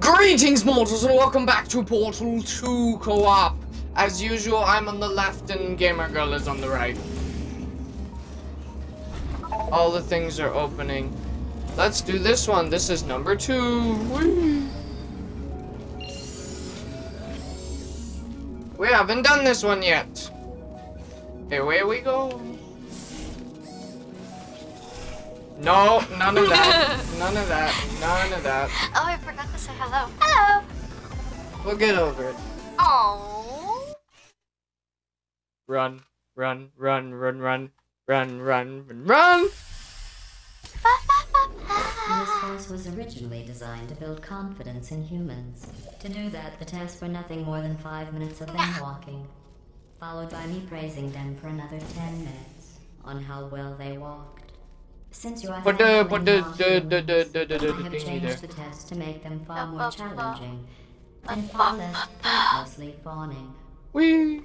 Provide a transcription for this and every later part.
Greetings, mortals, and welcome back to Portal 2 co-op. As usual, I'm on the left and Gamer Girl is on the right. All the things are opening. Let's do this one. This is number 2. Whee. We haven't done this one yet. Hey, where we go? No, none of that. None of that. None of that. Oh, I forgot to say hello. Hello! We'll get over it. Oh. Run, run, run, run, run, run, run, run, run! This house was originally designed to build confidence in humans. To do that, the tests were nothing more than 5 minutes of them walking, followed by me praising them for another 10 minutes on how well they walked. Since you are I have changed the test to make them far more challenging and far less pointlessly fawning. Whee!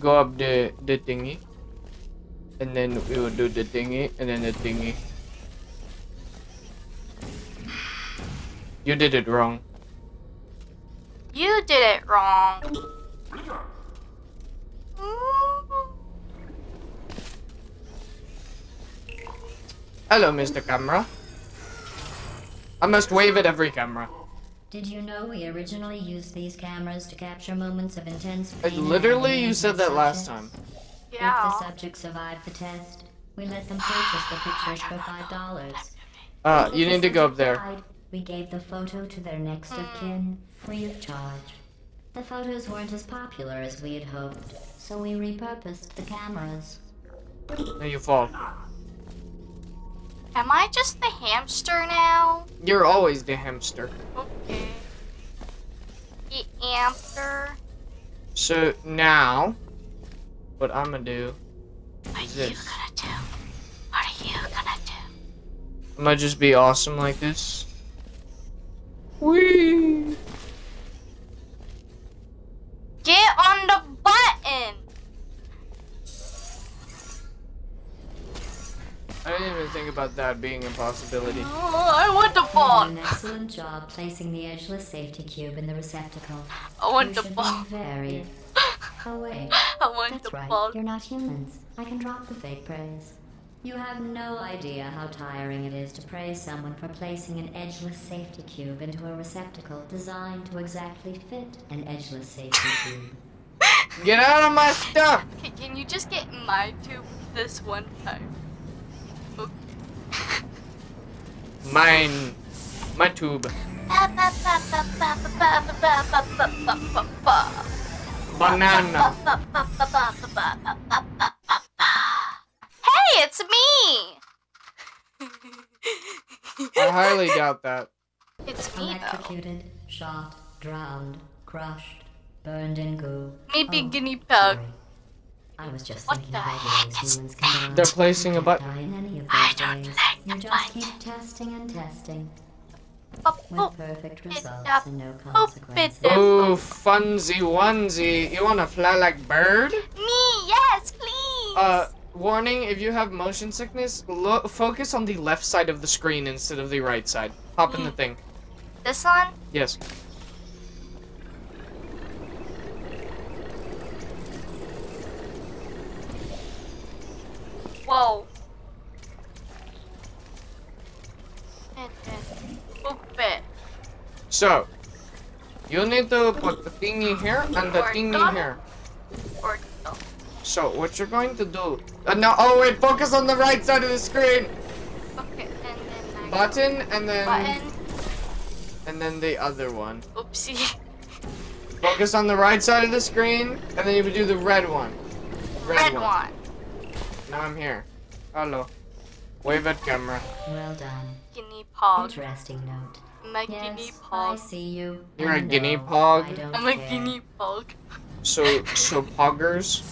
Go up the thingy, and then we will do the thingy, and then the thingy. You did it wrong. You did it wrong. Hello, Mr. Camera. I must wave at every camera. Did you know we originally used these cameras to capture moments of intense pain? Literally, you said that last time. Yeah. If the subject survived the test, we let them purchase the pictures for $5. You need to go up there. We gave the photo to their next of kin, free of charge. The photos weren't as popular as we had hoped, so we repurposed the cameras. There you fall. Am I just the hamster now? You're always the hamster. Okay. The hamster. So now, what I'm gonna do is this. What are you gonna do? I'm gonna just be awesome like this. Whee! Get on the button! I didn't even think about that being a possibility. Oh, I want the ball! You did an excellent job placing the edgeless safety cube in the receptacle. I want the ball. Oh wait, I want the ball. You're not humans. I can drop the fake praise. You have no idea how tiring it is to praise someone for placing an edgeless safety cube into a receptacle designed to exactly fit an edgeless safety cube. Get out of my stuff! Can you just get in my tube this one time? Mine. My tube. Banana. Hey, it's me! I highly doubt that. It's me, electrocuted, shot, drowned, crushed, burned in goo. Maybe guinea pig. I was just thinking about these humans can die. They're placing a button. I don't like the button. You just keep testing and testing. With perfect results and no consequences. Ooh, funsy onesie. You wanna fly like bird? Me, yes, please! Warning, if you have motion sickness, focus on the left side of the screen instead of the right side. Hop in the thing. This one? Yes. Whoa. So, you need to put the thingy here and the thingy here. So, what you're going to do... no, oh wait, focus on the right side of the screen! Okay, and then... Button, and then... Button. And then the other one. Oopsie. Focus on the right side of the screen, and then you would do the red one. Red one. Now I'm here. Hello. Wave at camera. Well done. Guinea pig. Interesting note. I'm a guinea pig. I see you. You're a guinea pig. I'm a guinea pig. So poggers.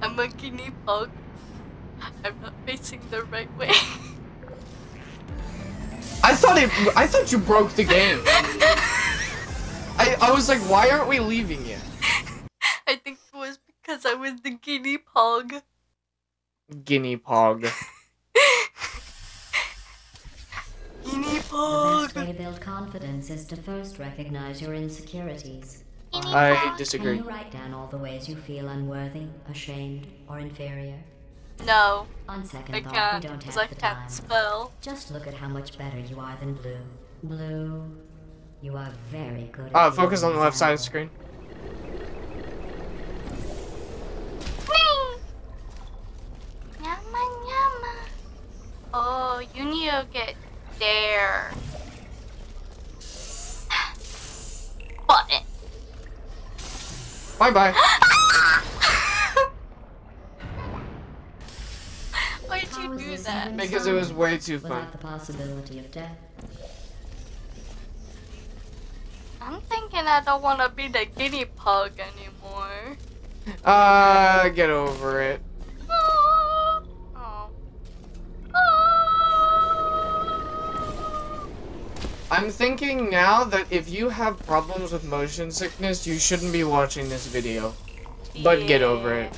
I'm a guinea pig. I'm not facing the right way. I thought you broke the game. I was like, why aren't we leaving yet? I think it was because I was the guinea pig. Guinea pig. fuck! The best way to build confidence is to first recognize your insecurities. I disagree. Can you write down all the ways you feel unworthy, ashamed, or inferior? No. On second I thought, can't, we don't have I the can't spell. Just look at how much better you are than Blue. Blue, you are very good. Oh, focus on the left side of the screen. Yama yama. Oh, you need to get there. Bought it. Bye bye. Why did you do that? Because it was way too fun. Without the possibility of death. I'm thinking I don't want to be the guinea pig anymore. Get over it. I'm thinking now that if you have problems with motion sickness, you shouldn't be watching this video. Yeah. But get over it.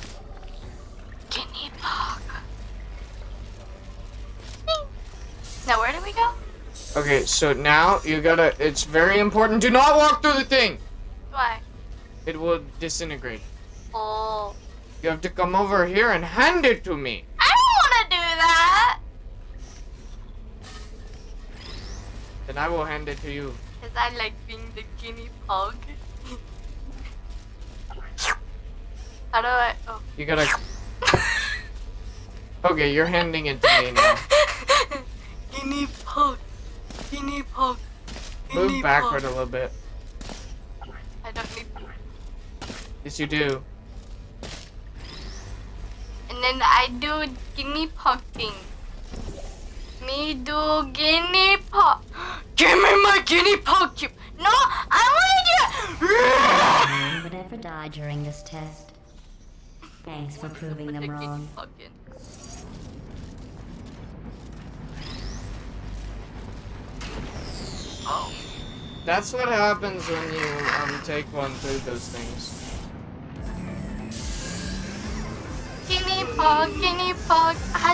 Guinea pig. Now where do we go? Okay, so now you gotta, it's very important, do not walk through the thing! Why? It will disintegrate. Oh. You have to come over here and hand it to me. I don't wanna do that! Then I will hand it to you. Cause I like being the guinea pig. How do I, oh. You gotta, okay, you're handing it to me now. Guinea pig. Guinea pig. Move backward a little bit. I don't need. Yes, you do. And then I do guinea pig thing. Me do guinea pig. Give me my guinea pig cube. No, I want you. Would ever die during this test. Thanks for proving them wrong. Oh. That's what happens when you take one through those things. Guinea pig, I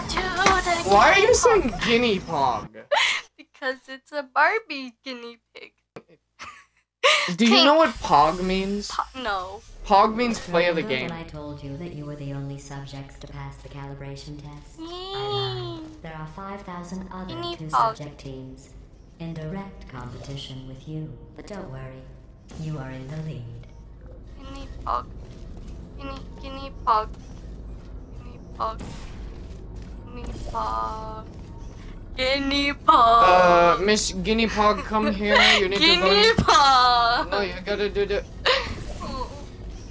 do the Why are you saying guinea pig? Because it's a Barbie guinea pig. Do you know what pog means? No. Pog means play of the game. I told you that you were the only subjects to pass the calibration test. There are 5,000 other two-subject teams. In direct competition with you, but don't worry, you are in the lead. Guinea pig, guinea pig, guinea pig, guinea pig, guinea pig. Miss Guinea Pig, come here. You need guinea to go. Pig. No, you gotta do the. Oh,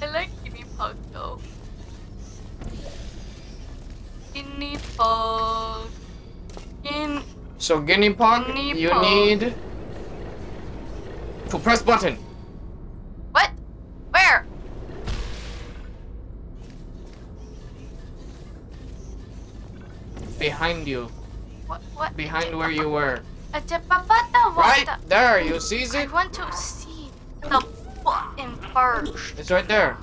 I like guinea pig though. Guinea pig, guinea. So guinea pig, you need to press button. What? Where? Behind you. What? Behind where you were. Right there, you see it? I want to see the button first. It's right there.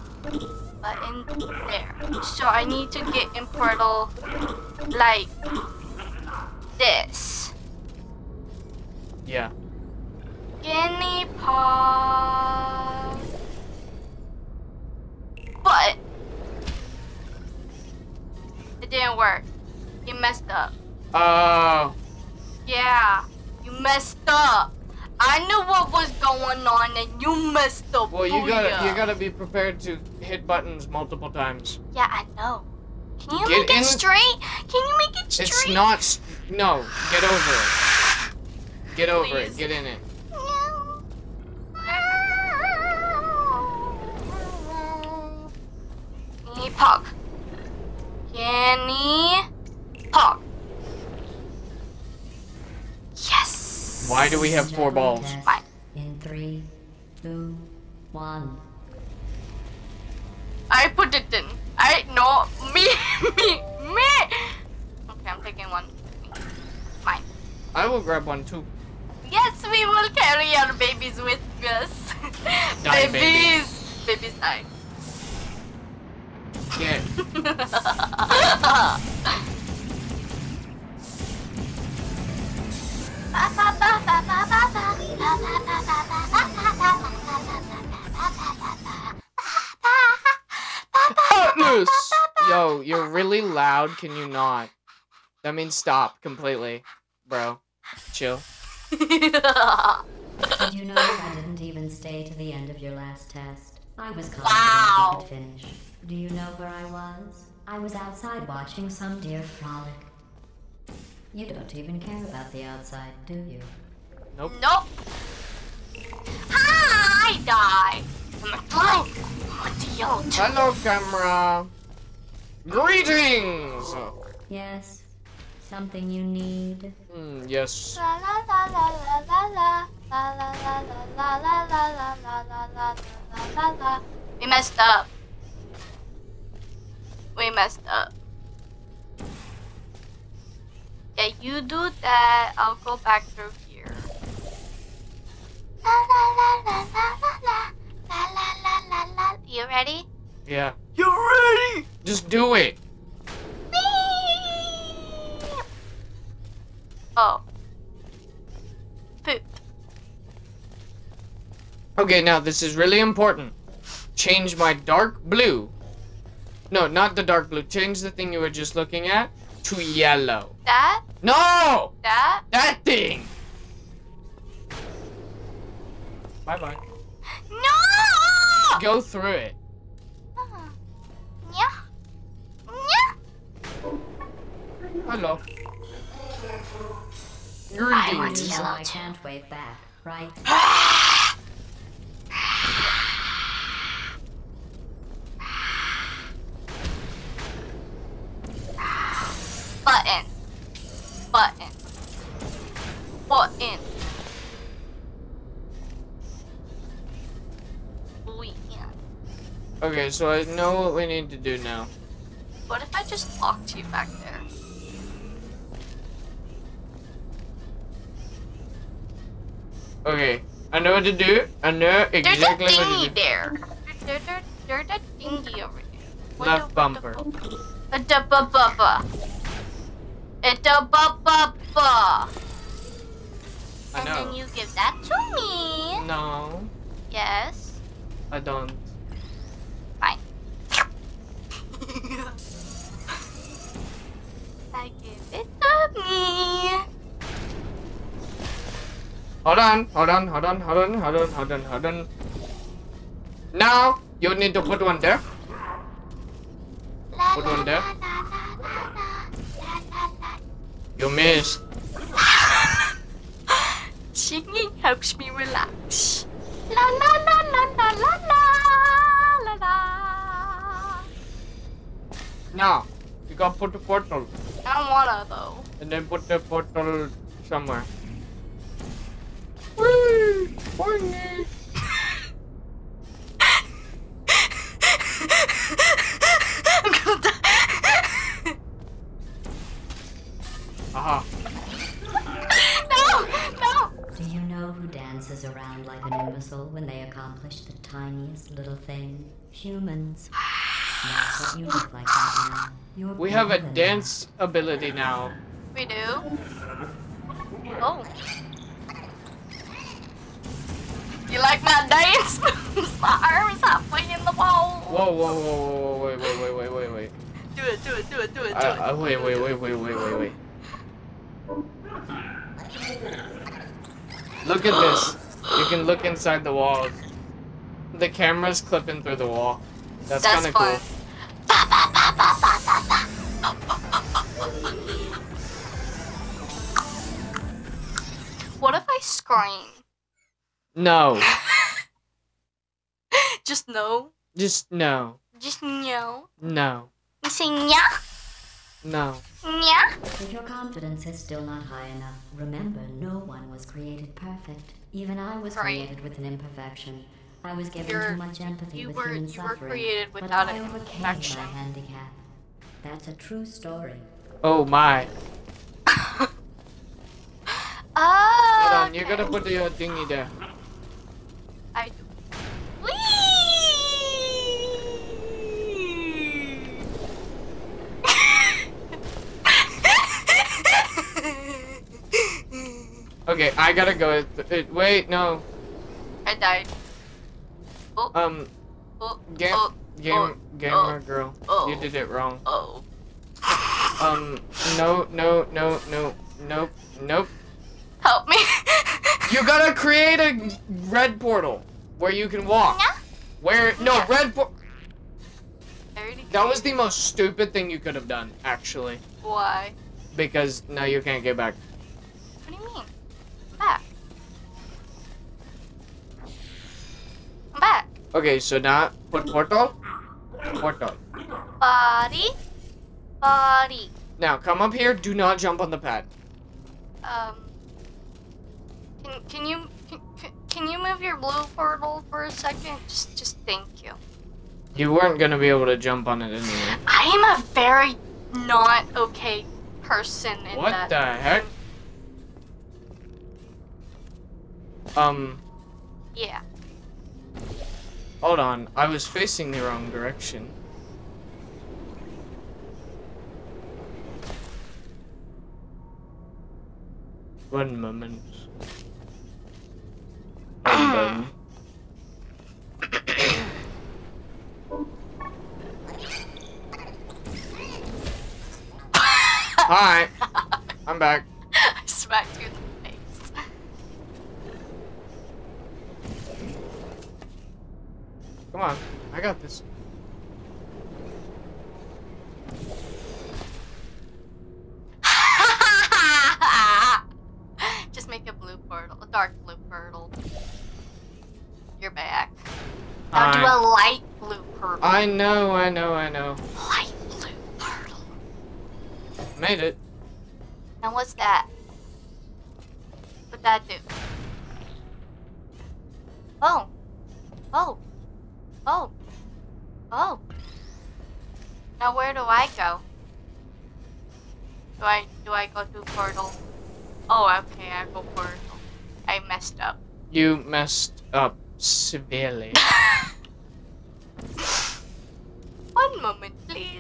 Button there. So I need to get in Portal like this. Yeah. Guinea pig. But it didn't work. You messed up. Oh. Yeah. You messed up. I knew what was going on, and you messed up. Well, you gotta be prepared to hit buttons multiple times. Yeah, I know. Can you make it straight? Can you make it straight? It's not. No. Get over it. Get over Please. It. Get in it. Guinea pig. Guinea pig. Yes. Why do we have four balls? Why? In 3, 2, 1. I put it in. I know me. Okay, I'm taking one. Mine. I will grab one too. Yes, we will carry our babies with us. Die, babies! Babies die. Yeah. really loud, can you not? That means stop completely, bro. Chill. Did you know I didn't even stay to the end of your last test? I was confident you could finish. Do you know where I was? I was outside watching some deer frolic. You don't even care about the outside, do you? Nope. Nope. I die. What do you do? Hello, camera. Greetings. Yes. Something you need. Yes. La la la la la la la la la la la la la la la. We messed up. We messed up. Yeah, you do that. I'll go back through here. La la la la la la la la la la la. You ready? Yeah. You ready? Just do it. Beep. Oh. Poop. Okay, now this is really important. Change my dark blue. No, not the dark blue. Change the thing you were just looking at to yellow. That? No! That? That thing! Bye-bye. No! Go through it. Yeah. Yeah. Hello. I want yellow. I can't wave back, right? Button. Button. Button. Okay, so I know what we need to do now. What if I just locked you back there? Okay, I know what to do. I know exactly what to do. There's a dinghy there. There's a dinghy over here. Left bumper. It's a ba-ba-ba. And then you give that to me. No. Yes. I don't. Fine. I give it to me. Hold on, hold on, hold on, hold on, hold on, hold on, hold on. Now, you need to put one there. Put one there. You missed. Singing helps me relax. La la la la la la la la. Now, you gotta put the portal. I don't wanna though. And then put the portal somewhere. Woo! Morning! Aha. No! No! Do you know who dances around like an imbecile when they accomplish the tiniest little thing? Humans. That's what you look like right now. We have a dance ability now. We do? Oh. You like my dance moves? My arm's halfway in the wall. Whoa, whoa, whoa, whoa, wait, wait, wait, wait, wait, wait. Do it, do it, do it, do it, do it. Wait, wait, wait, wait, wait, wait, wait. Look at this. You can look inside the walls. The camera's clipping through the wall. That's kind of cool. What if I scream? No. Just no? Just no. Just no? No. You say yeah? No. Yeah? If your confidence is still not high enough, remember no one was created perfect. Even I was created with an imperfection. I was given too much empathy with human suffering. You were created without an imperfection. But I overcame my handicap. That's a true story. Oh my. Oh, hold on, you're gonna put your thingy there. I do. Okay, I gotta go. Wait, no. I died. Oh. Gamer Girl, you did it wrong. Oh. Nope. Help me. You gotta create a red portal where you can walk. Yeah. Red portal. That was the most stupid thing you could have done, actually. Why? Because now you can't get back. What do you mean? I'm back. I'm back. Okay, so now put portal. Portal. Body. Body. Now come up here. Do not jump on the pad. Can you move your blue portal for a second? Just thank you. You weren't gonna be able to jump on it anyway. I am a very not okay person in that. What the heck? Yeah. Hold on, I was facing the wrong direction. One moment. Hi, I'm back. I smacked you in the face. Come on, I got this. Just make a blue portal, a dark blue portal. You're back. Now do a light blue portal. I know. Light blue portal. Made it. Now what's that? What'd that do? Oh. Now where do I go? Do I go through portal? Oh, okay, I go portal. I messed up. You messed up severely. One moment, please.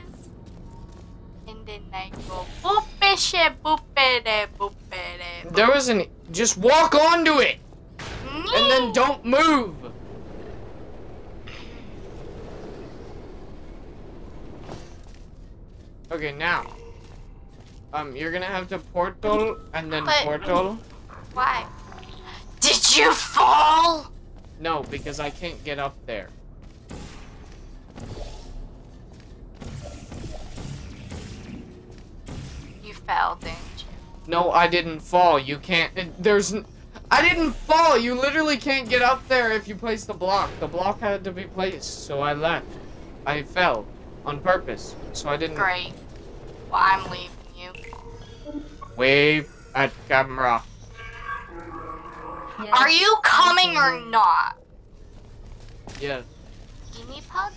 And then I go boop-a-she-boop-a-de-boop-a-de-boop. There isn't. Just walk onto it! Nee. And then don't move! Okay, now. You're gonna have to portal and then portal. Why? Did you fall? No, because I can't get up there. You fell, didn't you? No, I didn't fall. You can't. I didn't fall. You literally can't get up there if you place the block. The block had to be placed, so I left. I fell on purpose, so I didn't. Great. Well, I'm leaving. Wave at camera. Yes. Are you coming or not? Yes. Guinea pug?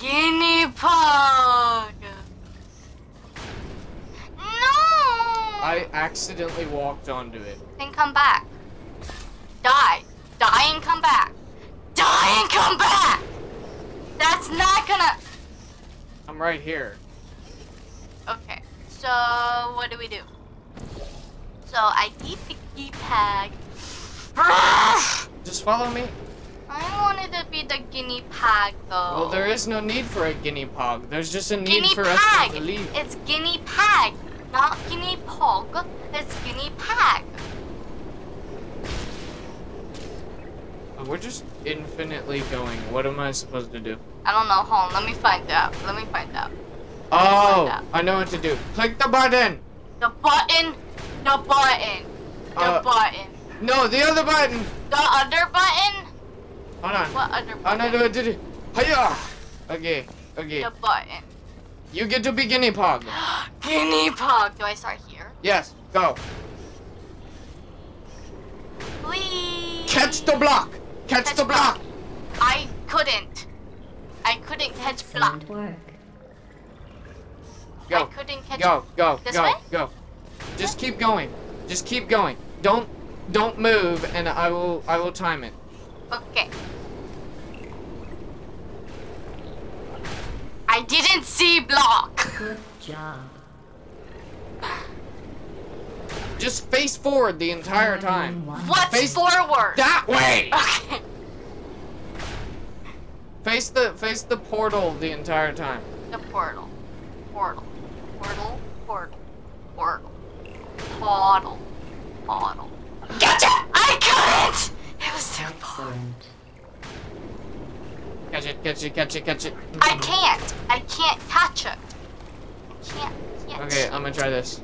Guinea pug! No! I accidentally walked onto it. Then come back. Die. Die and come back. Die and come back! That's not gonna... I'm right here. Okay. So, what do we do? So, I need the key peg. Just follow me. I wanted to be the guinea pig, though. Well, there is no need for a guinea pig. There's just a need for us to leave. It's guinea pig, not guinea pog. It's guinea pig. We're just infinitely going. What am I supposed to do? I don't know. Hold on. Let me find out. Oh, I know what to do. Click the button. The button. No, the other button. The other button? Hold on. What other button? I know what to do. Hiya! Okay. The button. You get to be guinea pig. Guinea pig. Do I start here? Yes, go. Please. Catch the block. Catch the block. I couldn't catch block. Go. Just keep going. Don't move, and I will time it. Okay. I didn't see block. Good job. Just face forward the entire time. What's face forward? That way. Okay. Face the portal the entire time. The portal. Portal. Gotcha! I got it! It was so hard. Catch it. I can't catch it. I can't. Okay, I'm gonna try this.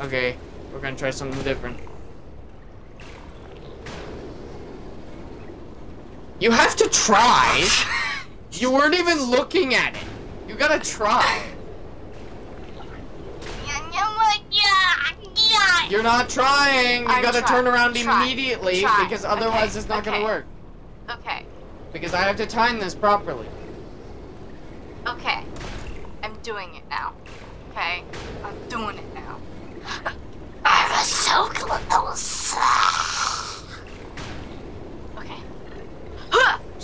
Okay, we're gonna try something different. You have to try! You weren't even looking at it! You gotta try! You're not trying! You gotta turn around immediately, because otherwise it's not gonna work. Okay. Because I have to time this properly. Okay. I'm doing it now. Okay? I'm doing it now. I was so close! Okay.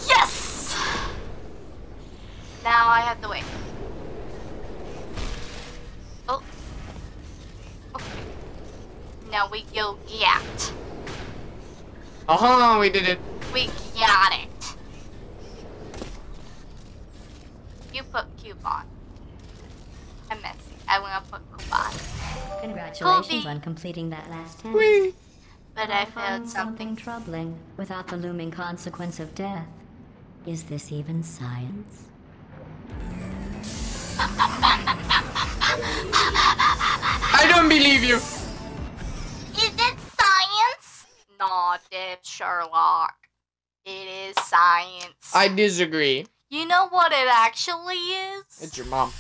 Yes! Now I have the way. Oh. Okay. Now we go get. Uh-huh, we did it. We got it. You put coupon. I'm messy. I want to put coupon. Congratulations on completing that last test. Whee. But I found something troubling without the looming consequence of death. Is this even science? I don't believe you. Is it science? Not it, Sherlock. It is science. I disagree. You know what it actually is? It's your mom.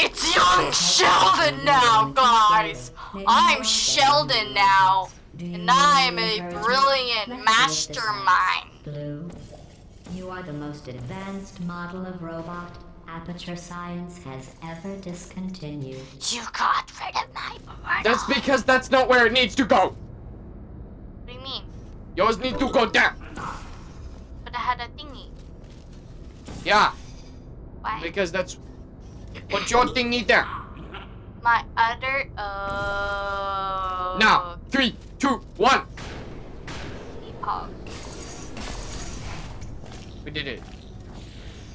It's young Sheldon now, guys! I'm Sheldon now, and I'm a brilliant mastermind. Blue, you are the most advanced model of robot Aperture Science has ever discontinued. You got rid of my portal. That's because that's not where it needs to go. What do you mean? Yours need to go down. But I had a thingy. Yeah. Why? Because that's... Put your thingy down. My other, Now, 3, 2, 1. Epoch. We did it.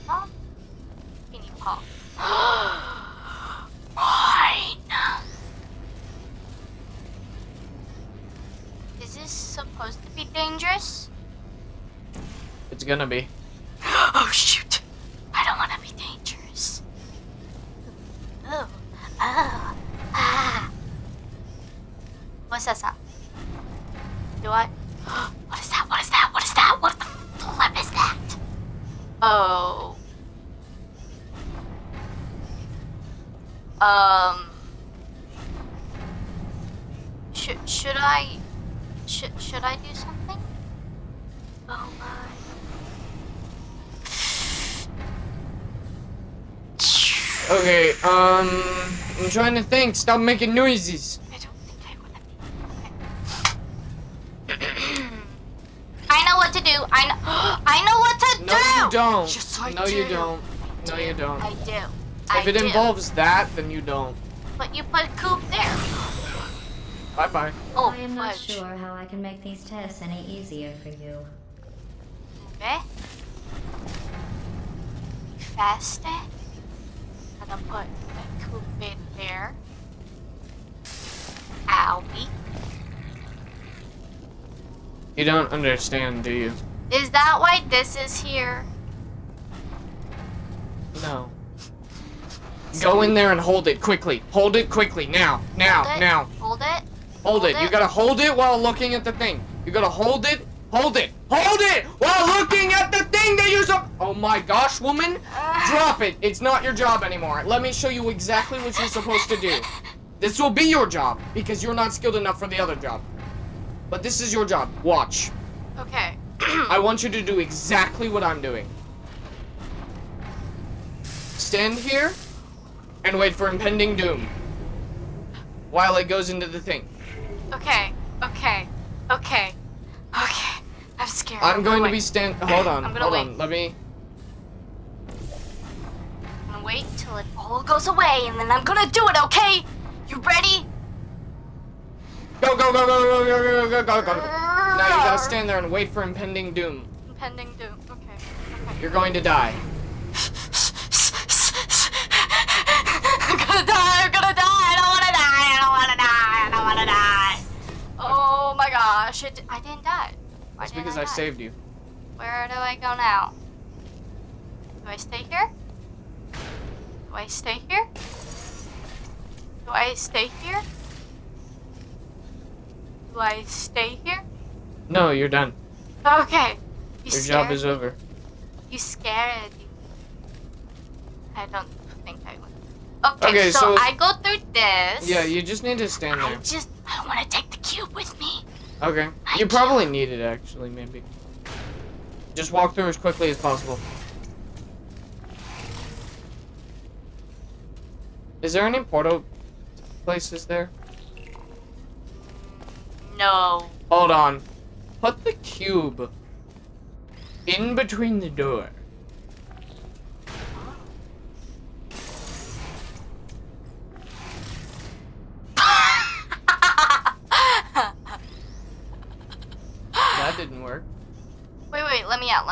Huh? Mini pop. Mine. Is this supposed to be dangerous? It's gonna be. Oh shoot! I don't want to be dangerous. What's that sound? Do I? What is that? What is that? What is that? What the flip is that? Oh. Should I do something? Oh my. Okay, I'm trying to think. Stop making noises. I don't think I want to. Okay. I know what to do. I know what to do. No, you don't. Yes, no, you don't. I do. If it involves that, then you don't. But you put Coop there. Bye bye. Oh, I am not sure how I can make these tests any easier for you. Okay. Faster. I'm gonna put the coop in there. Owie. You don't understand, do you? Is that why this is here? No. Go in there and hold it quickly. Hold it quickly. Now. Hold it. You gotta hold it while looking at the thing. You gotta hold it. Hold it while looking at the thing that you're supposed. Oh my gosh, woman! Drop it. It's not your job anymore. Let me show you exactly what you're supposed to do. This will be your job because you're not skilled enough for the other job. But this is your job. Watch. Okay. I want you to do exactly what I'm doing. Stand here and wait for impending doom while it goes into the thing. Okay. I'm scared. Hold on. I'm gonna wait till it all goes away, and then I'm gonna do it, okay? You ready? Go. Now you gotta stand there and wait for impending doom. Okay. You're going to die. I'm gonna die. I don't wanna die. Oh my gosh, I didn't die. Why didn't I die? That's because I saved you. Where do I go now? Do I stay here? Do I stay here? Do I stay here? Do I stay here? No, you're done. Okay. Your job is over. You scared me. I don't think I would. Okay, so I go through this. Yeah, you just need to stand there. I don't want to take the cube with me. Okay. You probably need it, actually, maybe. Just walk through as quickly as possible. Is there any portal places there? No. Hold on. Put the cube in between the door. That didn't work. Wait, let me out.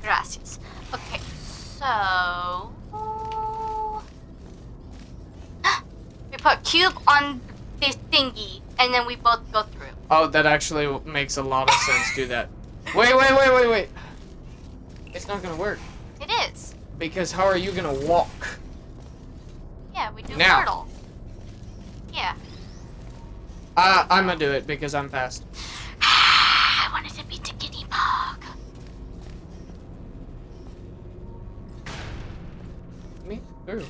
Gracias. Okay, so we put cube on this thingy, and then we both go through. Oh, that actually makes a lot of sense. Do that. Wait. It's not gonna work. It is. Because how are you gonna walk? Yeah, we do portal. Yeah. I'm gonna do it because I'm fast. I wanted to be the guinea pig. Me too.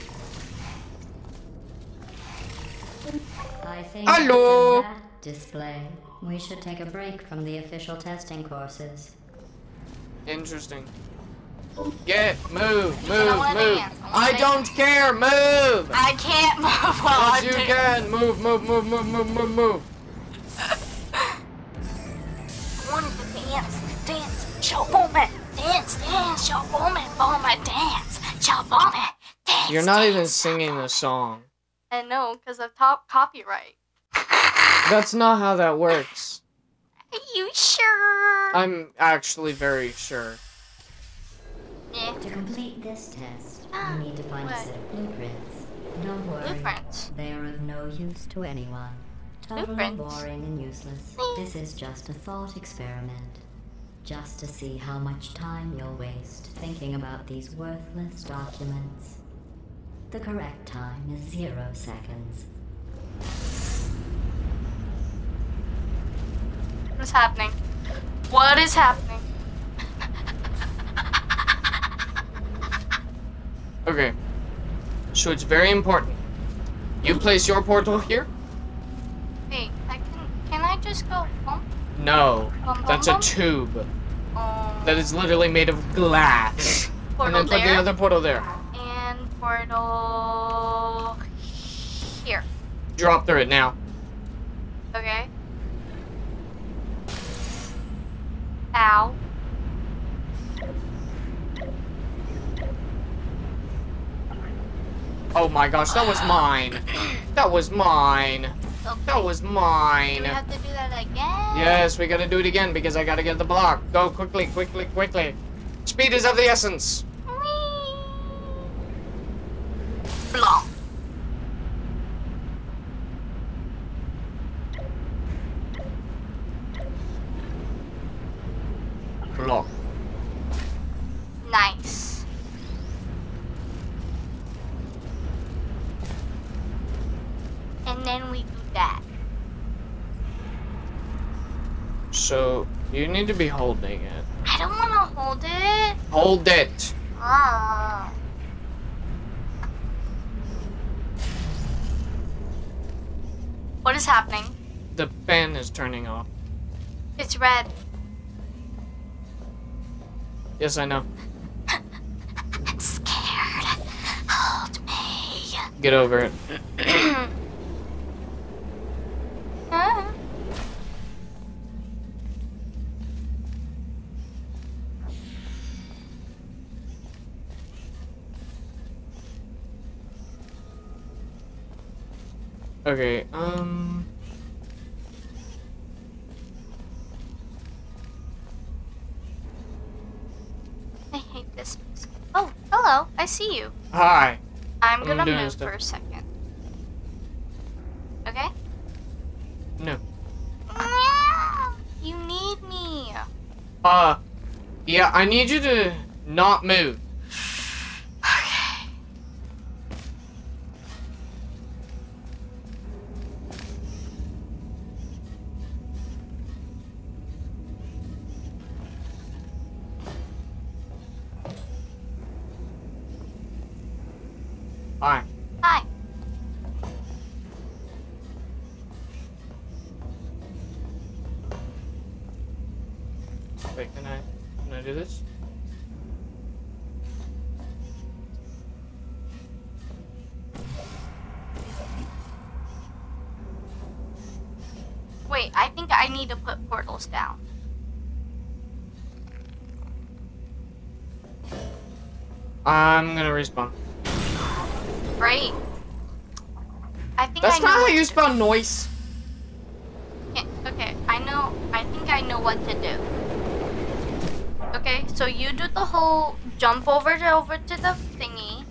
I think hello. That display. We should take a break from the official testing courses. Interesting. Get move. I don't care. Move. I can't move. Yes, you can. Move. I wanted to dance. Show woman, dance. Show woman, dance. Show woman, dance. You're not even singing the song. I know, because of copyright. That's not how that works. Are you sure? I'm actually very sure. Yeah. To complete this test, you need to find a set of blueprints. Don't worry, they are of no use to anyone. Totally boring and useless. This is just a thought experiment. Just to see how much time you'll waste thinking about these worthless documents. The correct time is 0 seconds. What's happening? What is happening? Okay, so it's very important. You place your portal here. Wait, can I just go home? No, that's a tube. That is literally made of glass. And then put the other portal there. And portal here. Drop through it now. Okay. Ow. Oh my gosh, that was mine. Okay. That was mine. Do we have to do that again? Yes, we gotta do it again because I gotta get the block. Go quickly. Speed is of the essence. Whee! Block. Block. Nice. And then we do that. So, you need to be holding it. I don't want to hold it. Hold it. What is happening? The fan is turning off. It's red. Yes, I know. I'm scared. Hold me. Get over it. Okay, I hate this music. Oh, hello, I see you. Hi. I'm gonna move for a second. Okay? No. You need me. Yeah, I need you to not move. Okay. Hi. Hi. Wait, can I do this? Wait, I think I need to put portals down. I'm gonna respawn. Great. I think that's not how you spawn noise. Yeah, okay, I think I know what to do. Okay, so you do the whole jump over to the thingy.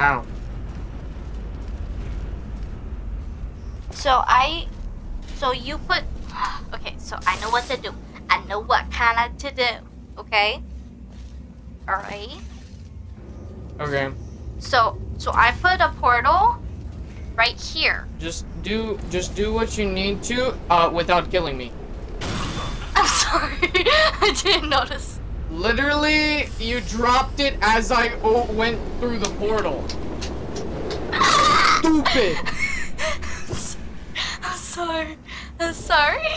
Ow. So you put, okay, so I know what to do. I know what kind of to do, okay? All right. Okay. So I put a portal right here. Just do what you need to without killing me. I'm sorry. I didn't notice. Literally, you dropped it as I went through the portal. Stupid. I'm sorry. I'm sorry.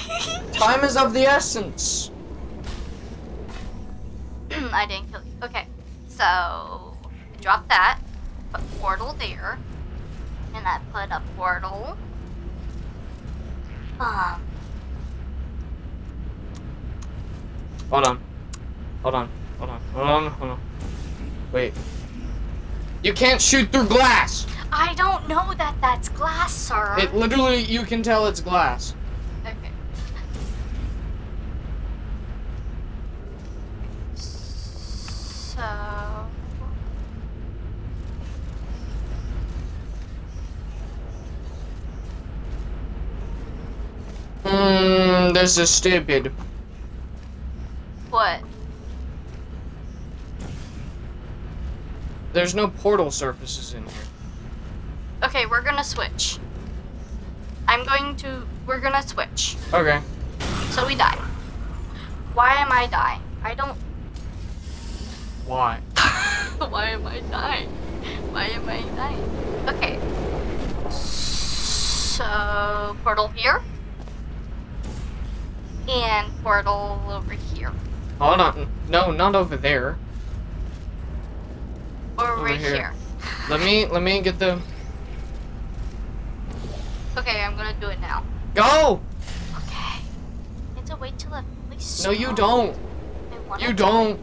Time is of the essence. I didn't kill you. Okay. So, I dropped that. Put portal there. And I put a portal. Hold on. Wait. You can't shoot through glass! I don't know that that's glass, sir. It literally, you can tell it's glass. Okay. So... This is stupid. What? There's no portal surfaces in here. Okay, we're gonna switch. We're gonna switch. Okay. So we die. Why am I dying? I don't... Why? Why am I dying? Why am I dying? Okay. So... portal here. And portal over here. Hold on. No, not over there. Or right here. Let me get the... Okay, I'm gonna do it now. Go! Okay. It's a wait till at least... No, you don't. You don't.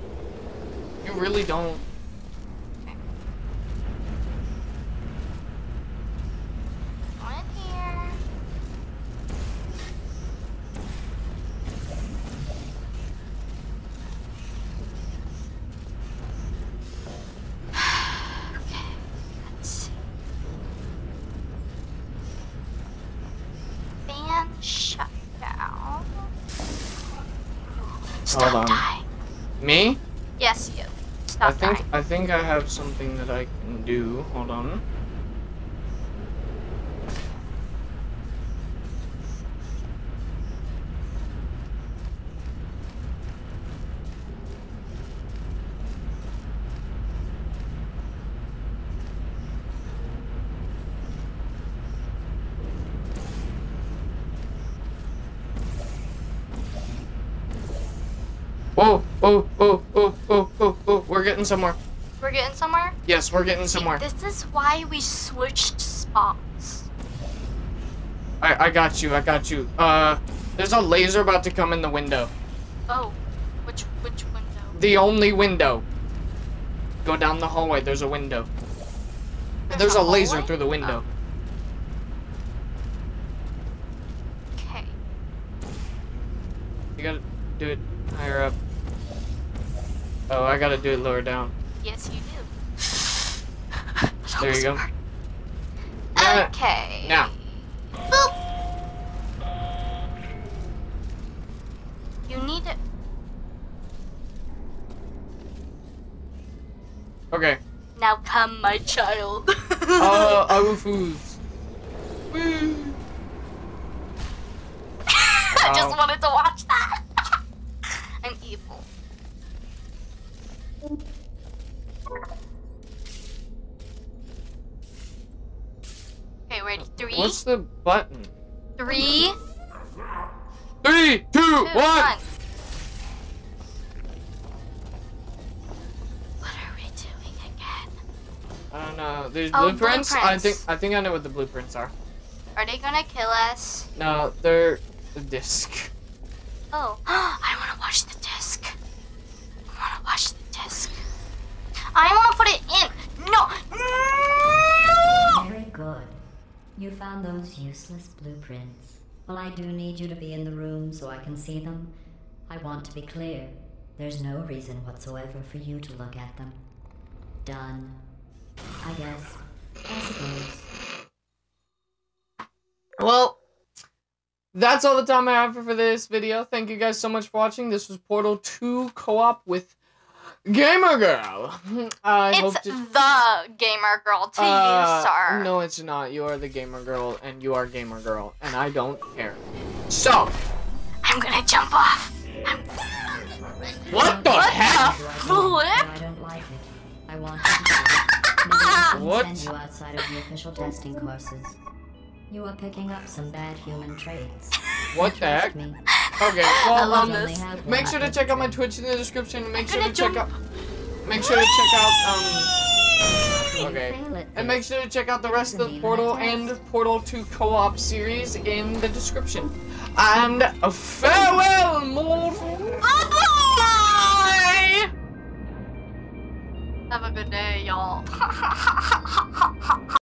You really don't. Okay. Go in here. Me? Yes, you. Stop dying. I think I have something that I can do. Hold on. Oh, we're getting somewhere. We're getting somewhere? Yes, we're getting somewhere. This is why we switched spots. I got you. There's a laser about to come in the window. Oh, which window? The only window. Go down the hallway, there's a window. There's a laser through the window. Okay. You gotta do it higher up. Oh, I gotta do it lower down. Yes, you do. There you go. Okay. Now. Boop. You need it. Okay. Now come, my child. I refuse. I just wanted to watch that. I'm evil. Okay, ready? 3. What's the button? 3. 3, 2, 1. I don't know. There's blueprints? I think I know what the blueprints are. Are they gonna kill us? No, they're the disc. Oh, I wanna watch the disc. I wanna watch the disc. I wanna put it in. No. No! Very good. You found those useless blueprints. Well, I do need you to be in the room so I can see them. I want to be clear. There's no reason whatsoever for you to look at them. Done. I guess. I suppose. Well, that's all the time I have for this video. Thank you guys so much for watching. This was Portal 2 co-op with Gamer Girl. It's the Gamer Girl to you, sir. No, it's not. You are the Gamer Girl, and you are Gamer Girl, and I don't care. So, I'm gonna jump off. What the heck? I don't like it. I want to. What? Send you outside of the official testing courses. You are picking up some bad human traits. What the heck? Me. Okay, well, make sure to check out my Twitch in the description. And make sure to check out the rest of the Portal and Portal 2 co-op series in the description. And a farewell, mortal. Have a good day, y'all.